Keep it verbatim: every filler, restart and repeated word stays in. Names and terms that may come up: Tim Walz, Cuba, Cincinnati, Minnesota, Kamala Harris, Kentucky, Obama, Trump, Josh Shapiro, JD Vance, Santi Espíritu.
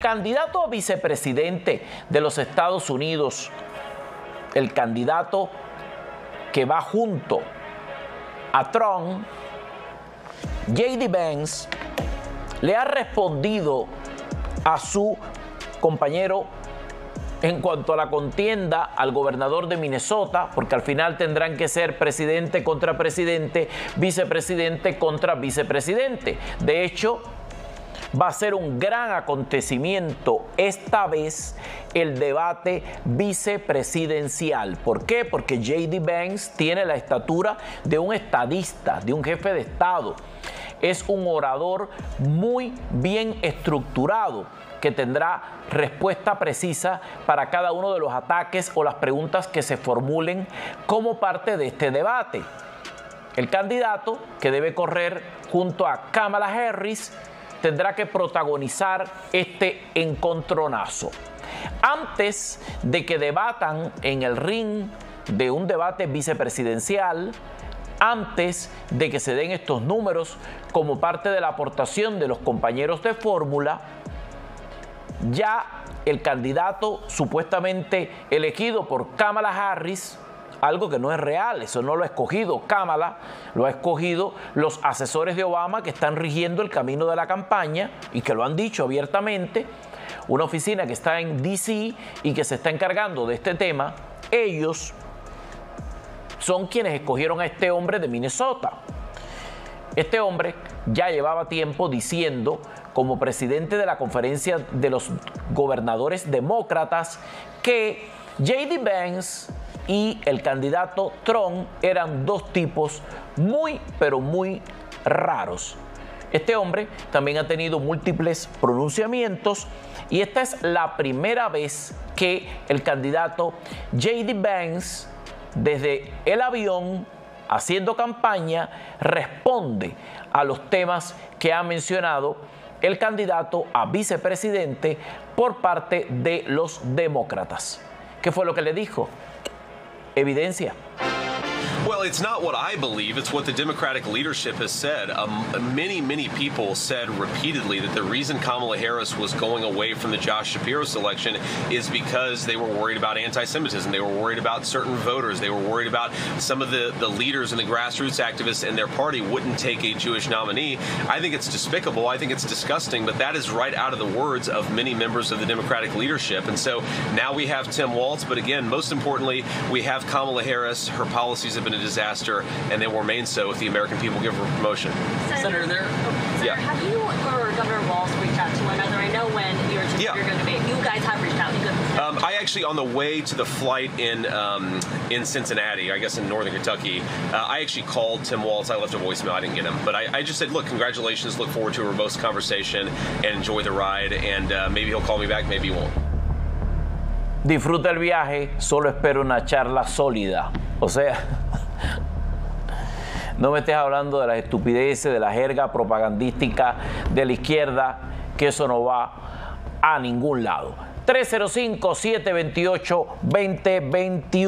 Candidato a vicepresidente de los Estados Unidos, el candidato que va junto a Trump, J D Vance, le ha respondido a su compañero en cuanto a la contienda al gobernador de Minnesota, porque al final tendrán que ser presidente contra presidente, vicepresidente contra vicepresidente. De hecho, va a ser un gran acontecimiento esta vez el debate vicepresidencial. ¿Por qué? Porque J D Vance tiene la estatura de un estadista, de un jefe de Estado. Es un orador muy bien estructurado que tendrá respuesta precisa para cada uno de los ataques o las preguntas que se formulen como parte de este debate. El candidato que debe correr junto a Kamala Harris tendrá que protagonizar este encontronazo. Antes de que debatan en el ring de un debate vicepresidencial, antes de que se den estos números como parte de la aportación de los compañeros de fórmula, ya el candidato supuestamente elegido por Kamala Harris, algo que no es real, eso no lo ha escogido Kamala, lo ha escogido los asesores de Obama que están rigiendo el camino de la campaña y que lo han dicho abiertamente, una oficina que está en D C y que se está encargando de este tema. Ellos son quienes escogieron a este hombre de Minnesota. Este hombre ya llevaba tiempo diciendo, como presidente de la conferencia de los gobernadores demócratas, que J D Vance y el candidato Trump eran dos tipos muy, pero muy raros. Este hombre también ha tenido múltiples pronunciamientos y esta es la primera vez que el candidato J D Vance, desde el avión, haciendo campaña, responde a los temas que ha mencionado el candidato a vicepresidente por parte de los demócratas. ¿Qué fue lo que le dijo? Evidencia. Well, it's not what I believe. It's what the Democratic leadership has said. Um, many, many people said repeatedly that the reason Kamala Harris was going away from the Josh Shapiro selection is because they were worried about anti-Semitism. They were worried about certain voters. They were worried about some of the, the leaders and the grassroots activists in their party wouldn't take a Jewish nominee. I think it's despicable. I think it's disgusting. But that is right out of the words of many members of the Democratic leadership. And so now we have Tim Walz. But again, most importantly, we have Kamala Harris. Her policies have been a disaster, and they will remain so if the American people give her promotion. Senator, Senator, there, oh, Senator yeah. have you or Governor Walz reached out to one another? I know when you were just yeah. you're going to be, you guys have reached out. You um, I actually, on the way to the flight in um, in Cincinnati, I guess in northern Kentucky, uh, I actually called Tim Walz. I left a voicemail. I didn't get him, but I, I just said, look, congratulations. Look forward to a robust conversation and enjoy the ride. And uh, maybe he'll call me back. Maybe he won't. Disfruta el viaje. Solo espero una charla sólida. O sea, no me estés hablando de las estupideces, de la jerga propagandística de la izquierda, que eso no va a ningún lado. tres cero cinco, siete dos ocho, dos cero dos uno.